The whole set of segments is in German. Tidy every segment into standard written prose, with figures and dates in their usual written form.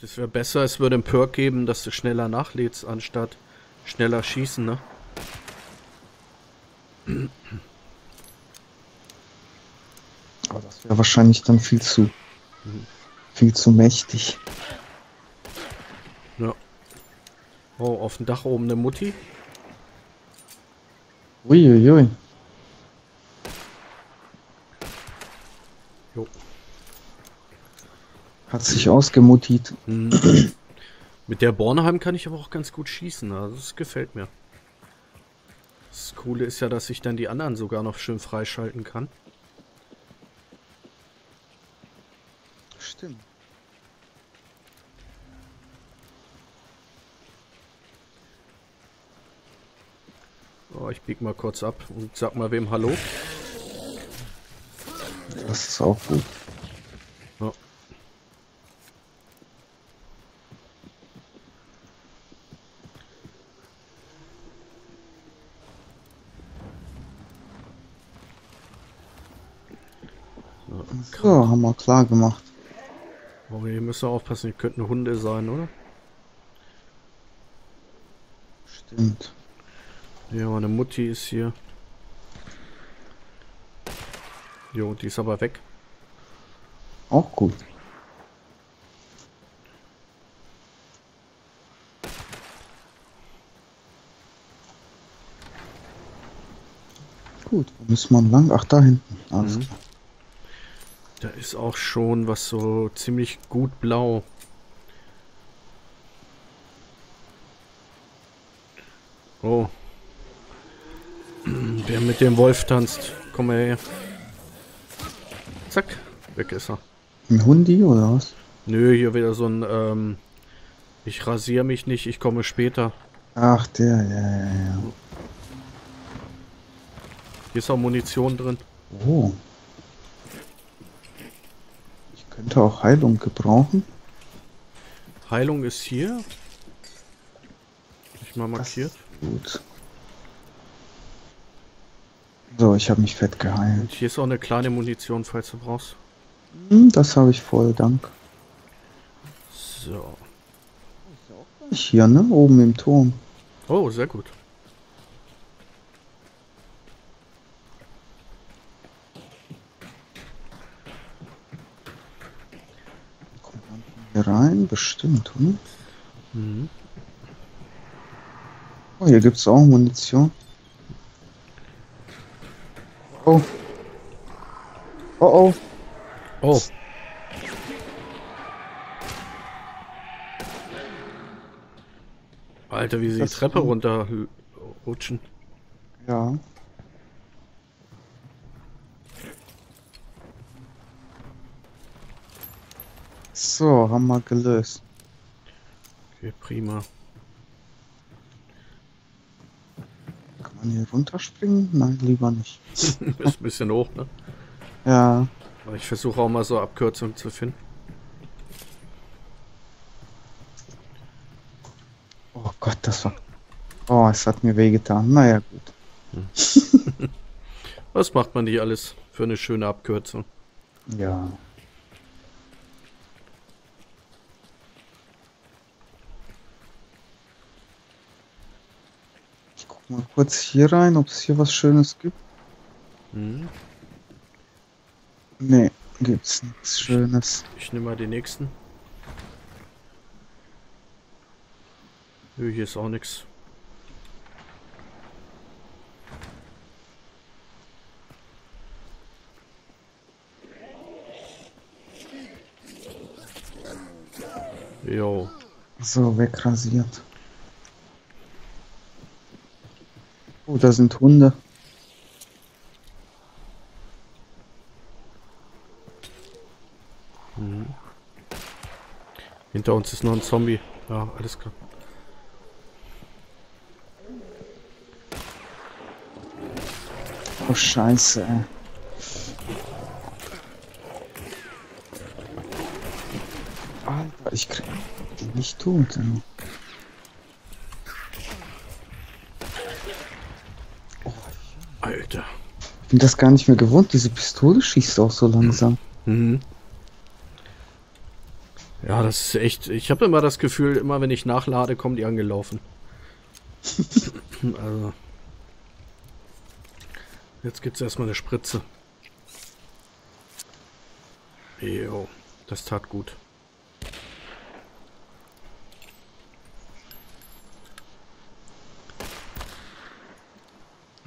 Gut, es wäre besser, es würde einen Perk geben, dass du schneller nachlädst, anstatt schneller schießen, ne? Aber das wäre wahrscheinlich dann viel zu mächtig. Ja. Oh, auf dem Dach oben eine Mutti. Uiuiui. Jo. Hat sich ausgemuttiert. Mit der Borneheim kann ich aber auch ganz gut schießen, also das gefällt mir. Das Coole ist ja, dass ich dann die anderen sogar noch schön freischalten kann. Stimmt. Oh, ich bieg mal kurz ab und sag mal wem Hallo. Das ist auch gut. Ja. So, haben wir klar gemacht. Oh, ihr müsst aufpassen, ihr könnt eine Hunde sein, oder? Stimmt. Ja, meine Mutti ist hier. Jo, die ist aber weg. Auch gut. Gut, wo müssen wir lang? Ach, da hinten. Alles klar. Da ist auch schon was so ziemlich gut blau. Oh. Der mit dem Wolf tanzt. Komm her. Zack. Weg ist er. Ein Hundi oder was? Nö, hier wieder so ein, ich rasiere mich nicht, ich komme später. Ach, der, ja. Hier ist auch Munition drin. Oh. Ich könnte auch Heilung gebrauchen. Heilung ist hier. Hab ich mal markiert. Gut. So, ich habe mich fett geheilt. Und hier ist auch eine kleine Munition, falls du brauchst. Das habe ich voll, dank. So. Hier, ne? Oben im Turm. Oh, sehr gut. Kommt man hier rein? Bestimmt, oder? Mhm. Oh, hier gibt es auch Munition. Oh. Oh, oh. Oh. Alter, wie sie das die Treppe runterrutschen. Ja. So, haben wir gelöst. Okay, prima. Hier runterspringen? Nein, lieber nicht. Ist ein bisschen hoch, ne? Ja. Aber ich versuche auch mal so Abkürzungen zu finden. Oh Gott, das war... Oh, es hat mir wehgetan. Naja, gut. Hm. Was macht man hier alles für eine schöne Abkürzung? Ja. Mal kurz hier rein, ob es hier was Schönes gibt. Hm. Nee, gibt's nichts Schönes. Ich nehme mal den nächsten. Hier ist auch nichts. Jo. So, wegrasiert. Oh, da sind Hunde. Hm. Hinter uns ist noch ein Zombie. Ja, alles klar. Oh, Scheiße, ey. Alter, ich krieg die nicht tot, ey. Alter. Ich bin das gar nicht mehr gewohnt, diese Pistole schießt auch so langsam. Mhm. Ja, Ja, das ist echt... Ich habe immer das Gefühl, immer wenn ich nachlade, kommen die angelaufen. Also. Jetzt gibt es erstmal eine Spritze. Jo, das tat gut.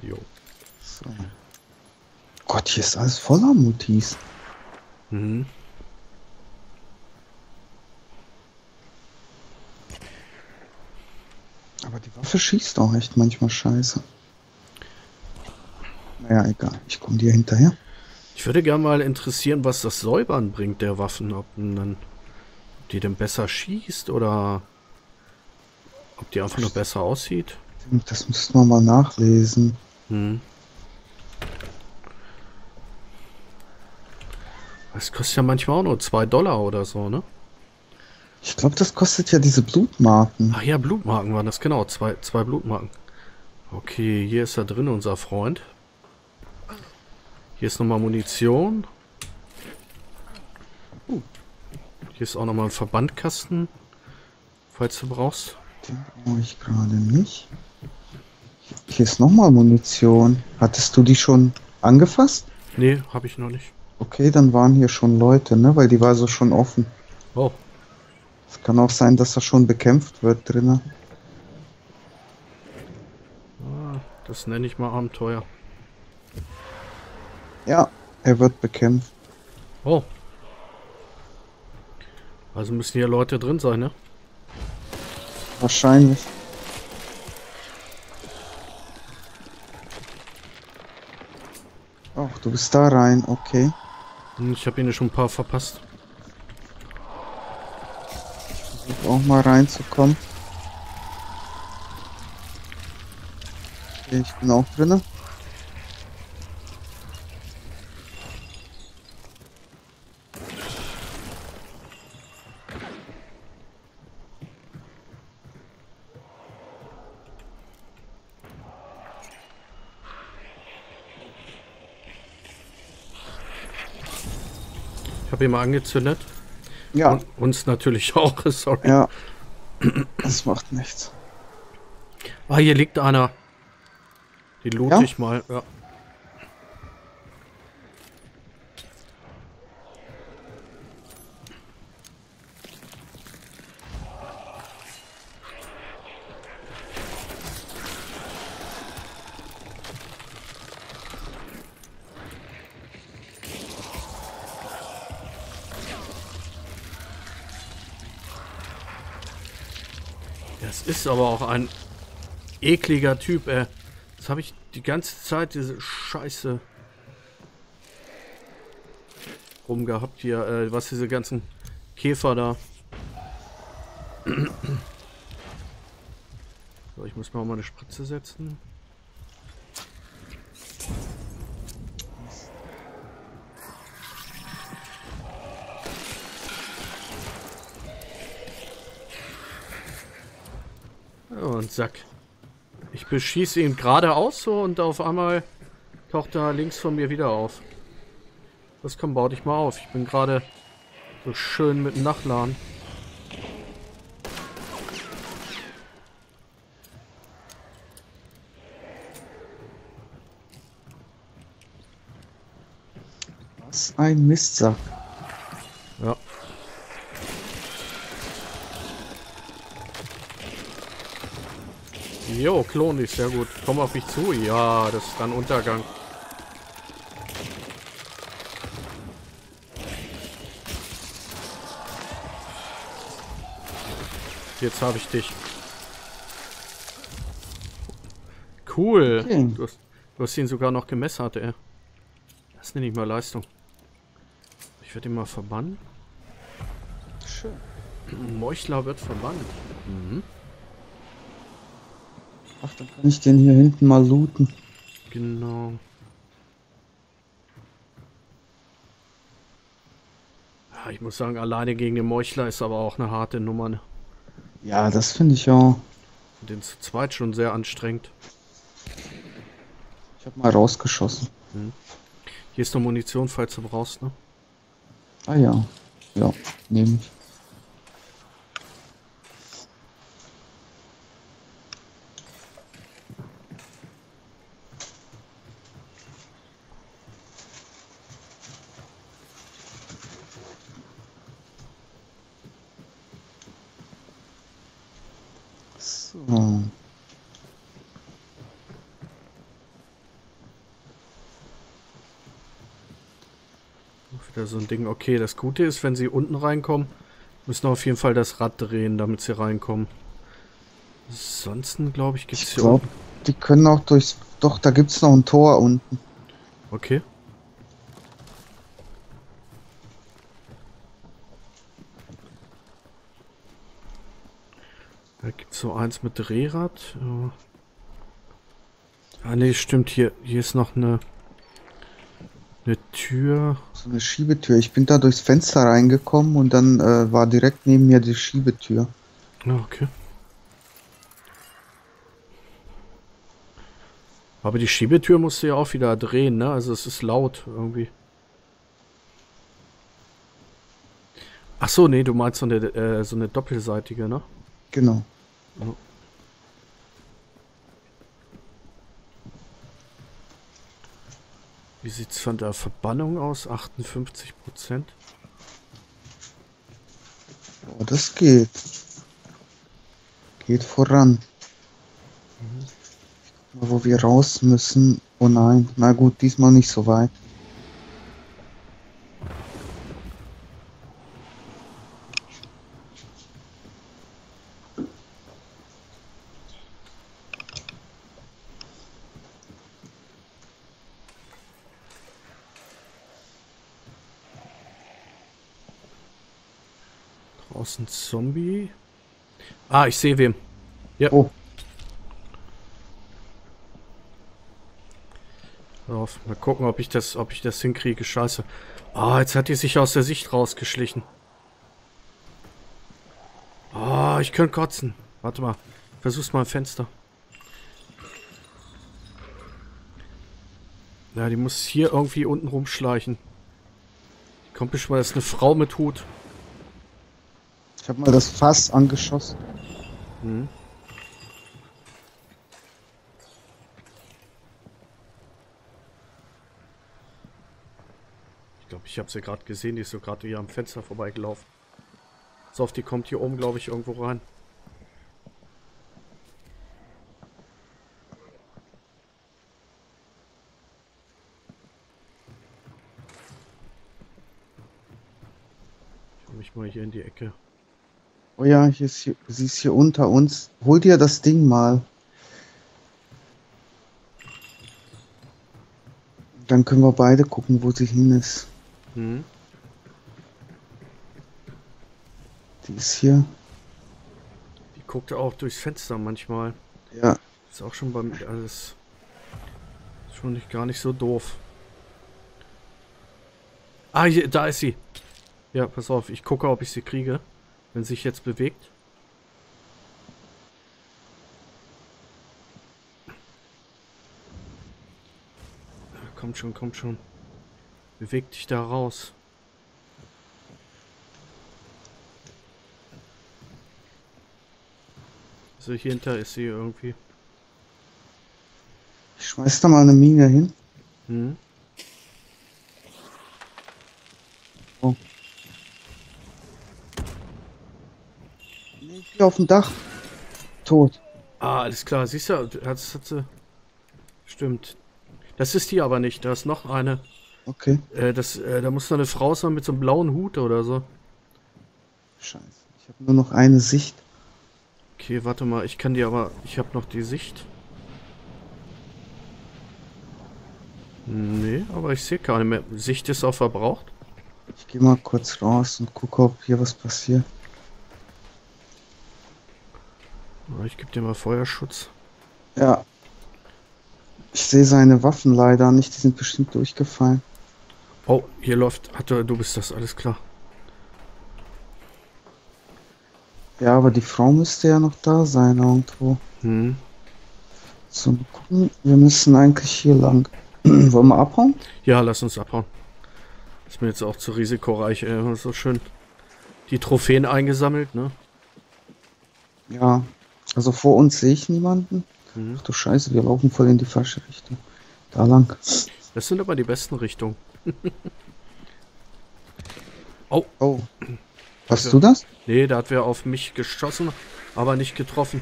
Jo. So. Gott, hier ist alles voller Mutis. Mhm. Aber die Waffe schießt auch echt manchmal scheiße. Naja, egal. Ich komme dir hinterher. Ich würde gerne mal interessieren, was das Säubern bringt der Waffen. Ob die denn besser schießt oder ob die einfach nur besser aussieht. Das müssten wir mal nachlesen. Hm. Das kostet ja manchmal auch nur $2 oder so, ne? Ich glaube, das kostet ja diese Blutmarken. Ach ja, Blutmarken waren das, genau. Zwei Blutmarken. Okay, hier ist da drin unser Freund. Hier ist nochmal Munition. Hier ist auch nochmal ein Verbandkasten, falls du brauchst. Den brauche ich gerade nicht. Hier ist nochmal Munition. Hattest du die schon angefasst? Nee, habe ich noch nicht. Okay, dann waren hier schon Leute, ne? Weil die war so schon offen. Oh. Es kann auch sein, dass das schon bekämpft wird drinnen. Das nenne ich mal Abenteuer. Ja, er wird bekämpft. Oh. Also müssen hier Leute drin sein, ne? Wahrscheinlich. Ach, du bist da rein, okay. Ich habe ihnen schon ein paar verpasst. Ich versuche auch mal reinzukommen. Okay, ich bin auch drinnen. Mal angezündet. Ja. Und uns natürlich auch, sorry. Ja. Das macht nichts. Ah, hier liegt einer. Die loot ich mal. Ja. Das ist aber auch ein ekliger Typ, ey. Das habe ich die ganze Zeit, diese Scheiße rumgehabt hier. Was diese ganzen Käfer da. So, ich muss mir auch mal eine Spritze setzen. Sack. Ich beschieße ihn geradeaus so und auf einmal taucht er links von mir wieder auf. Das kann, bau dich mal auf. Ich bin gerade so schön mit dem Nachladen. Was ein Mistsack. Ja. Jo, Klon ist sehr gut. Komm auf mich zu. Ja, das ist dann Untergang. Jetzt habe ich dich. Cool. Okay. Du hast ihn sogar noch gemessert, ey. Das nenne ich mal Leistung. Ich werde ihn mal verbannen. Schön. Meuchler wird verbannt. Mhm. Ach, dann kann ich den hier hinten mal looten. Genau. Ja, ich muss sagen, alleine gegen den Meuchler ist aber auch eine harte Nummer. Ne? Ja, das finde ich auch. Den zu zweit schon sehr anstrengend. Ich habe mal rausgeschossen. Hm. Hier ist noch Munition, falls du brauchst, ne? Ah ja. Ja, nehme ich. So. Wieder so ein Ding. Okay, das Gute ist, wenn sie unten reinkommen, müssen wir auf jeden Fall das Rad drehen, damit sie reinkommen. Ansonsten, glaube ich, gibt es hier unten. Die können auch durchs... Doch, da gibt es noch ein Tor unten. Okay. Da gibt es so eins mit Drehrad. Ja. Ah, ne, stimmt. Hier ist noch eine Tür. So eine Schiebetür. Ich bin da durchs Fenster reingekommen und dann war direkt neben mir die Schiebetür. Ah, okay. Aber die Schiebetür musst du ja auch wieder drehen, ne? Also es ist laut irgendwie. Ach so, nee, du meinst so eine doppelseitige, ne? Genau. Ja. Wie sieht's von der Verbannung aus? 58%. Oh, das geht. Geht voran. Mhm. Wo wir raus müssen. Oh nein, na gut, diesmal nicht so weit. Draußen Zombie. Ah, ich sehe wen. Ja. Oh. Mal gucken, ob ich das hinkriege. Scheiße. Ah, jetzt hat die sich aus der Sicht rausgeschlichen. Ah, ich könnte kotzen. Warte mal. Versuch's mal im Fenster. Ja, die muss hier irgendwie unten rumschleichen. Die kommt bestimmt, das ist eine Frau mit Hut. Ich habe mal das Fass angeschossen. Hm. Ich habe sie gerade gesehen, die ist so gerade wieder am Fenster vorbeigelaufen. So, die kommt hier oben, glaube ich, irgendwo rein. Ich hole mich mal hier in die Ecke. Oh ja, hier ist hier, sie ist hier unter uns. Hol dir das Ding mal. Dann können wir beide gucken, wo sie hin ist. Hm. Die ist hier. Die guckt auch durchs Fenster manchmal. Ja. Ist auch schon beim... alles schon nicht, gar nicht so doof. Ah, hier, da ist sie. Ja, pass auf. Ich gucke, ob ich sie kriege. Wenn sie sich jetzt bewegt. Kommt schon, kommt schon. Beweg dich da raus. So, also hier hinter ist sie irgendwie. Ich schmeiß da mal eine Mine hin. Hm. Oh. Nee, auf dem Dach. Tot. Ah, alles klar. Siehst du, hat sie... Stimmt. Das ist die aber nicht. Da ist noch eine. Okay. Da muss noch eine Frau sein mit so einem blauen Hut oder so. Scheiße. Ich habe nur noch eine Sicht. Okay, warte mal. Ich kann die aber... Ich habe noch die Sicht. Nee, aber ich sehe keine mehr. Sicht ist auch verbraucht. Ich gehe mal kurz raus und gucke, ob hier was passiert. Ich gebe dir mal Feuerschutz. Ja. Ich sehe seine Waffen leider nicht, die sind bestimmt durchgefallen. Oh, hier läuft... Du bist das, alles klar. Ja, aber die Frau müsste ja noch da sein irgendwo. Hm. So, gucken, wir müssen eigentlich hier lang. Wollen wir abhauen? Ja, lass uns abhauen. Ist mir jetzt auch zu risikoreich, ey. So schön die Trophäen eingesammelt, ne? Ja, also vor uns sehe ich niemanden. Ach du Scheiße, wir laufen voll in die falsche Richtung. Da lang. Das sind aber die besten Richtungen. Oh. Oh. Hast du das? Nee, da hat wer auf mich geschossen, aber nicht getroffen.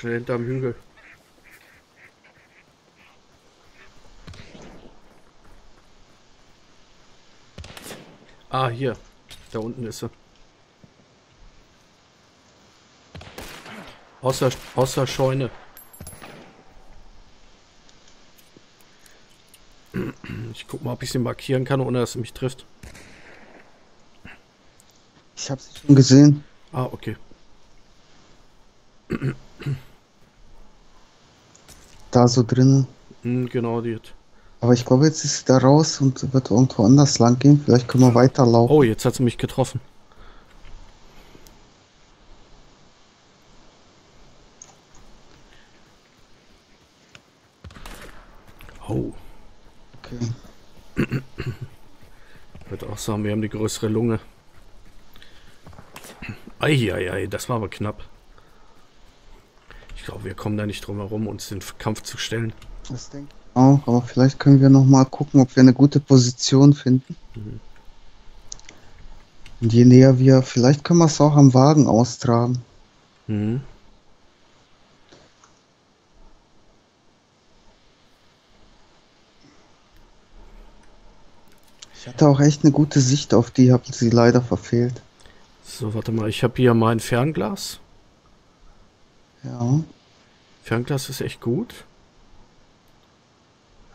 Schnell hinterm Hügel. Ah, hier. Da unten ist sie. Außer Scheune. Ich guck mal, ob ich sie markieren kann, ohne dass sie mich trifft. Ich habe sie schon gesehen. Ah, okay. Da so drin. Genau, die hat. Aber ich glaube, jetzt ist sie da raus und wird irgendwo anders lang gehen. Vielleicht können wir weiterlaufen. Oh, jetzt hat sie mich getroffen. Oh. Okay. Ich würde auch sagen, wir haben die größere Lunge. Eieiei, das war aber knapp. Ich glaube, wir kommen da nicht drum herum, uns den Kampf zu stellen. Das denke ich. Auch, aber vielleicht können wir noch mal gucken, ob wir eine gute Position finden. Mhm. Und je näher wir, vielleicht können wir es auch am Wagen austragen. Mhm. Ich hatte auch echt eine gute Sicht auf die, habe sie leider verfehlt. So, warte mal, ich habe hier mein Fernglas. Ja. Fernglas ist echt gut.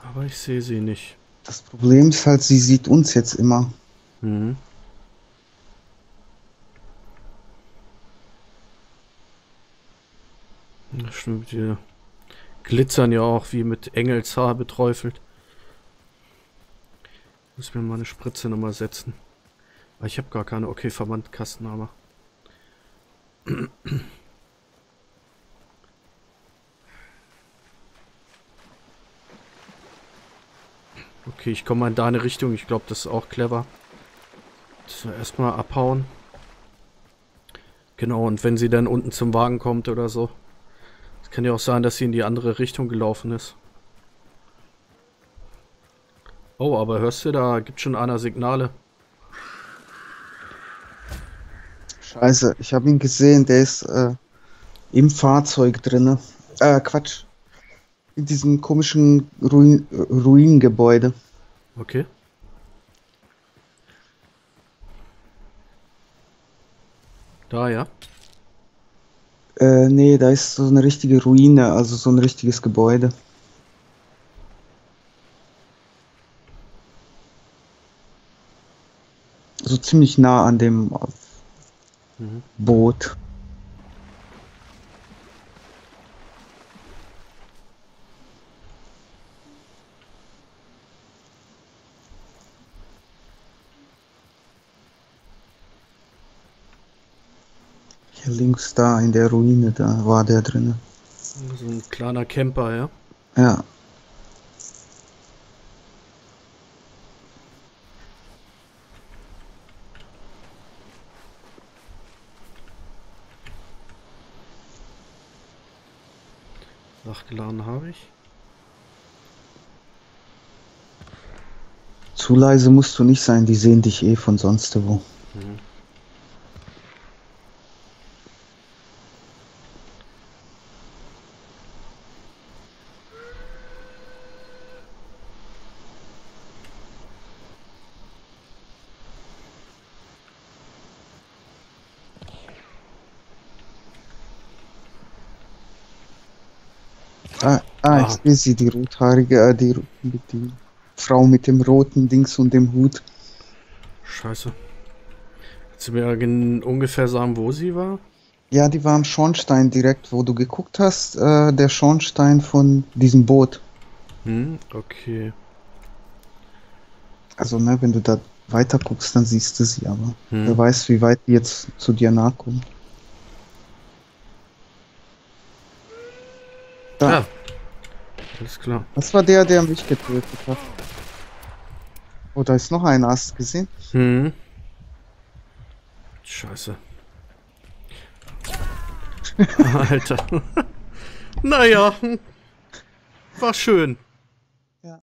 Aber ich sehe sie nicht. Das Problem ist halt, sie sieht uns jetzt immer. Mhm. Das stimmt, die glitzern ja auch wie mit Engelshaar beträufelt. Ich muss mir mal eine Spritze nochmal setzen. Aber ich habe gar keine. Okay, Verbandkasten aber. Okay, ich komme mal in deine Richtung. Ich glaube, das ist auch clever. So, erstmal abhauen. Genau, und wenn sie dann unten zum Wagen kommt oder so. Es kann ja auch sein, dass sie in die andere Richtung gelaufen ist. Oh, aber hörst du, da gibt schon einer Signale. Scheiße, ich habe ihn gesehen. Der ist im Fahrzeug drin. Quatsch. In diesem komischen Ruinengebäude. Okay. Da, ja? Nee, da ist so eine richtige Ruine, also so ein richtiges Gebäude. So ziemlich nah an dem Boot. Links da in der Ruine, da war der drin. So ein kleiner Camper, ja? Ja. Nachgeladen habe ich. Zu leise musst du nicht sein, die sehen dich eh von sonst wo. Mhm. Ich sehe sie, die rothaarige, die Frau mit dem roten Dings und dem Hut. Scheiße. Kannst du mir ungefähr sagen, wo sie war? Ja, die war am Schornstein direkt, wo du geguckt hast. Der Schornstein von diesem Boot. Hm, okay. Also, ne, wenn du da weiter guckst, dann siehst du sie, aber wer weiß, wie weit die jetzt zu dir nahe kommt. Da. Ah. Alles klar. Das war der, der mich getötet hat. Oh, da ist noch einer, hast du gesehen? Hm. Scheiße. Alter. Naja. War schön.